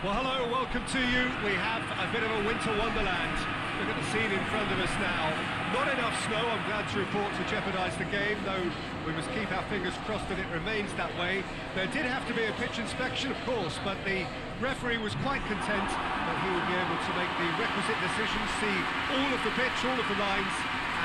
Well, hello, welcome to you. We have a bit of a winter wonderland. Look at the scene in front of us now. Not enough snow, I'm glad to report, to jeopardise the game, though we must keep our fingers crossed that it remains that way. There did have to be a pitch inspection, of course, but the referee was quite content that he would be able to make the requisite decisions, see all of the pitch, all of the lines,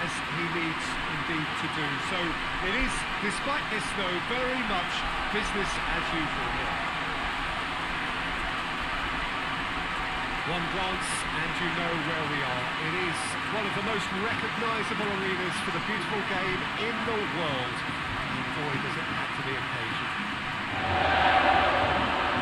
as he needs indeed to do. So it is, despite this snow, very much business as usual here. One glance and you know where we are. It is one of the most recognisable arenas for the beautiful game in the world. And boy, does it have to be impatient.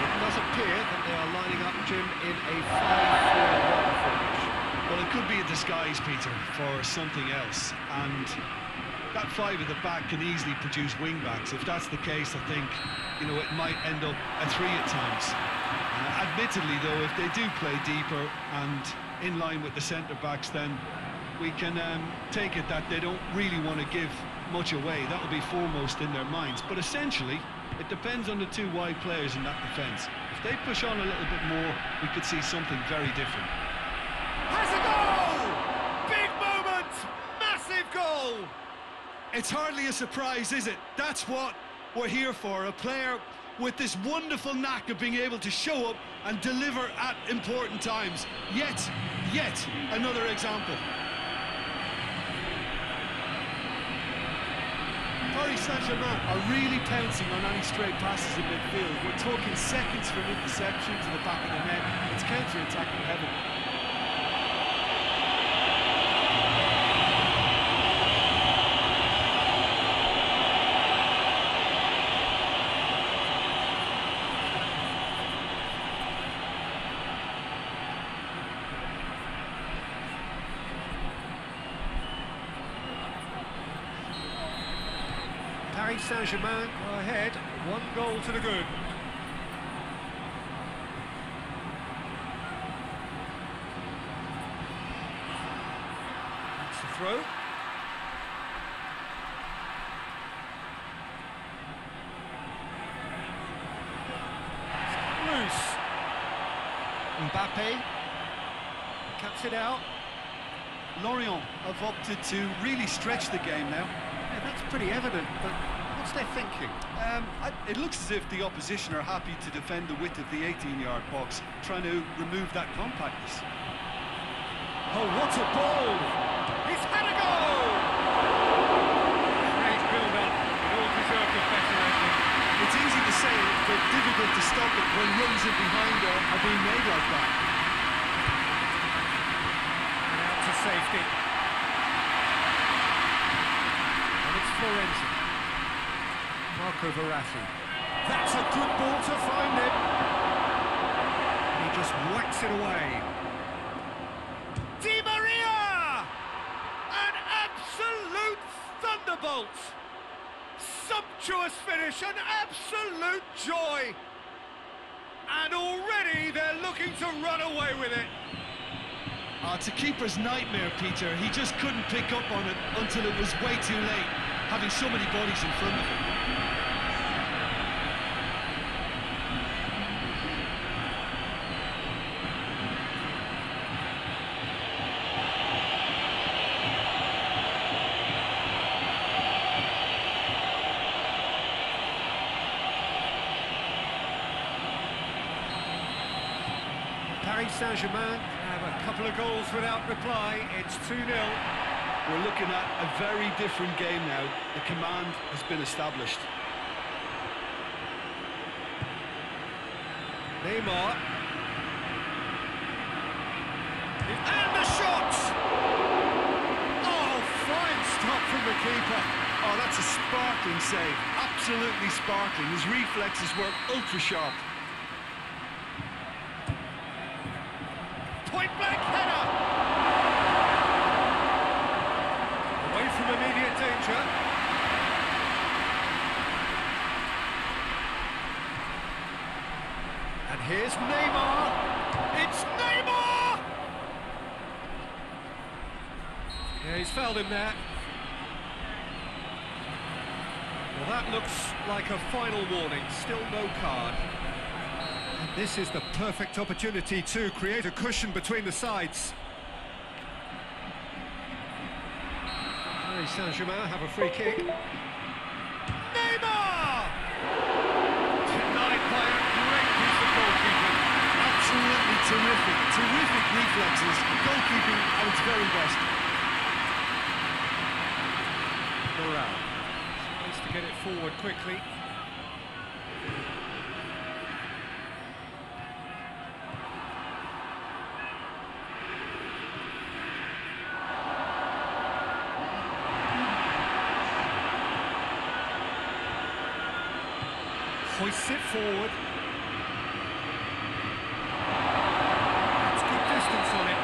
It does appear that they are lining up, Jim, in a 5-4-1 formation. Well, it could be a disguise, Peter, for something else. And that five at the back can easily produce wing-backs. If that's the case, I think, you know, it might end up a three at times. Admittedly, though, if they do play deeper and in line with the centre-backs, then we can take it that they don't really want to give much away. That will be foremost in their minds. But essentially, it depends on the two wide players in that defence. If they push on a little bit more, we could see something very different. Has a goal! Big moment! Massive goal! It's hardly a surprise, is it? That's what we're here for, a player with this wonderful knack of being able to show up and deliver at important times. Yet another example. Paris Saint-Germain are really pouncing on any straight passes in midfield. We're talking seconds from interception to the back of the net. It's counter-attacking heaven. Paris Saint-Germain are ahead, 1 goal to the good. That's the throw. Loose. Mbappe cuts it out. Lorient have opted to really stretch the game now. Yeah, that's pretty evident, but what's their thinking? It looks as if the opposition are happy to defend the width of the 18-yard box, trying to remove that compactness. Oh, what a ball! He's had a goal! Great build-up. It all deserved it better, I think. It's easy to say it, but difficult to stop it when runs in behind are being made like that. And out to safety. And it's Florenzi. Marco Verratti. That's a good ball to find it. He just whacks it away. Di Maria! An absolute thunderbolt! Sumptuous finish, an absolute joy! And already they're looking to run away with it. It's a keeper's nightmare, Peter. He just couldn't pick up on it until it was way too late, having so many bodies in front of him. Paris Saint-Germain have a couple of goals without reply. It's 2-0. We're looking at a very different game now. The command has been established. Neymar. And the shot! Oh, fine stop from the keeper. Oh, that's a sparkling save. Absolutely sparkling. His reflexes were ultra sharp. Point blank header! Away from immediate danger. And here's Neymar. It's Neymar! Yeah, he's fouled him there. Well, that looks like a final warning. Still no card. And This is the perfect opportunity to create a cushion between the sides. Paris Saint-Germain have a free kick. Neymar! Denied by a great piece of goalkeeping. Absolutely terrific, terrific reflexes. Goalkeeping at its very best. Morale. Tries to get it forward quickly. Hoists it forward. It's good distance on it.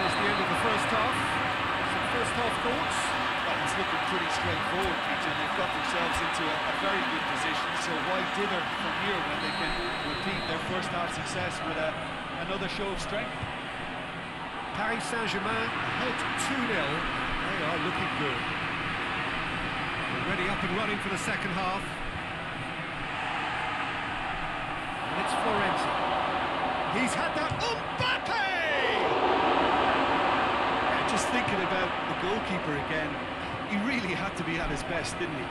There's the end of the first half. Some first half thoughts. Well, it's looking pretty straightforward, Peter. They've got themselves into a very good position, so why dither from here when they can repeat their first half success with another show of strength? Paris Saint-Germain ahead 2-0. They are looking good. They're ready up and running for the second half. It's Florenzi. He's had that. Mbappe! Yeah, just thinking about the goalkeeper again, he really had to be at his best, didn't he?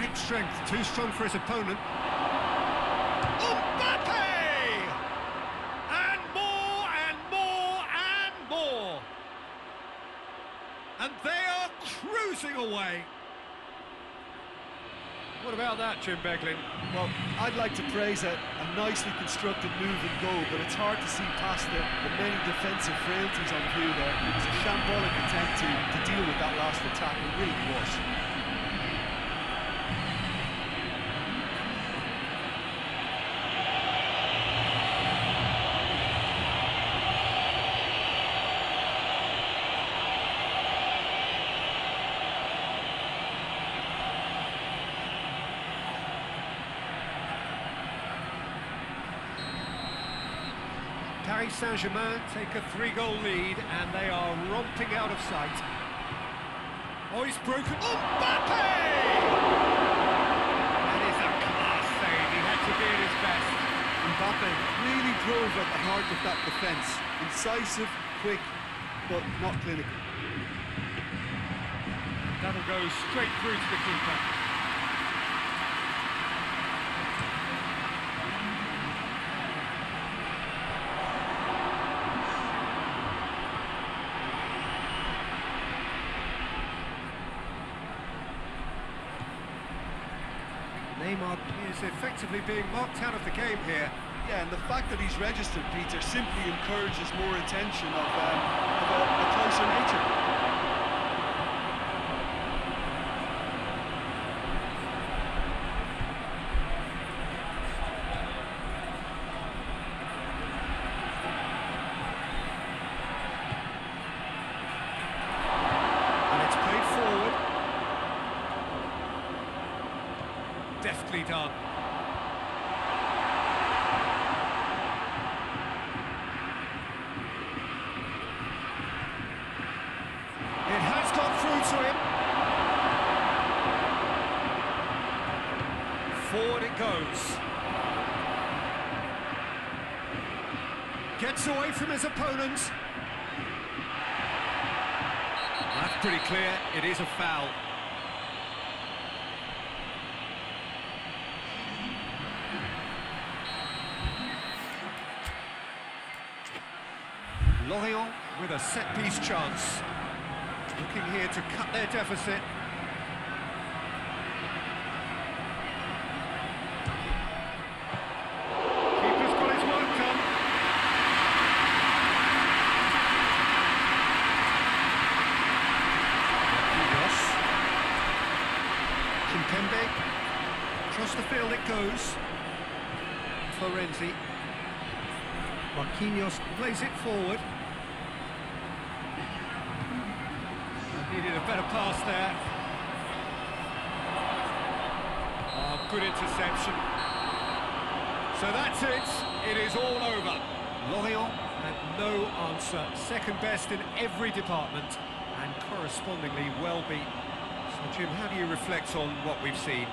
Great strength, too strong for his opponent. Mbappe! And more, and more, and more. And they are cruising away. What about that, Jim Beglin? Well, I'd like to praise a nicely constructed move and goal, but it's hard to see past the many defensive frailties on view there. It was a shambolic attempt to deal with that last attack, it really was. Paris Saint-Germain take a 3-goal lead, and they are romping out of sight. Oh, he's broken. Mbappe! That is a class save. He had to be at his best. Mbappe really drove at the heart of that defence. Incisive, quick, but not clinical. That'll go straight through to the keeper. Neymar is effectively being marked out of the game here. Yeah, and the fact that he's registered, Peter, simply encourages more attention of a closer nature. Deftly done. It has got through to him. Forward it goes. Gets away from his opponent. That's pretty clear. It is a foul. Lorient with a set-piece chance. Looking here to cut their deficit. Keeper's got his work done. Marquinhos. Kimpembe. Across the field it goes. Florenzi. Marquinhos plays it forward. Needed a better pass there. Oh, good interception. So that's it. It is all over. Lorient had no answer. Second best in every department and correspondingly well beaten. Jim, how do you reflect on what we've seen?